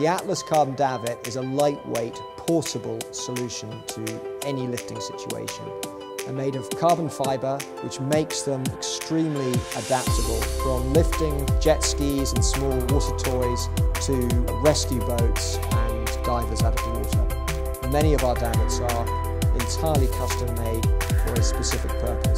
The Atlas Carbon Davit is a lightweight, portable solution to any lifting situation. They're made of carbon fibre, which makes them extremely adaptable, from lifting jet skis and small water toys to rescue boats and divers out of the water. Many of our davits are entirely custom made for a specific purpose.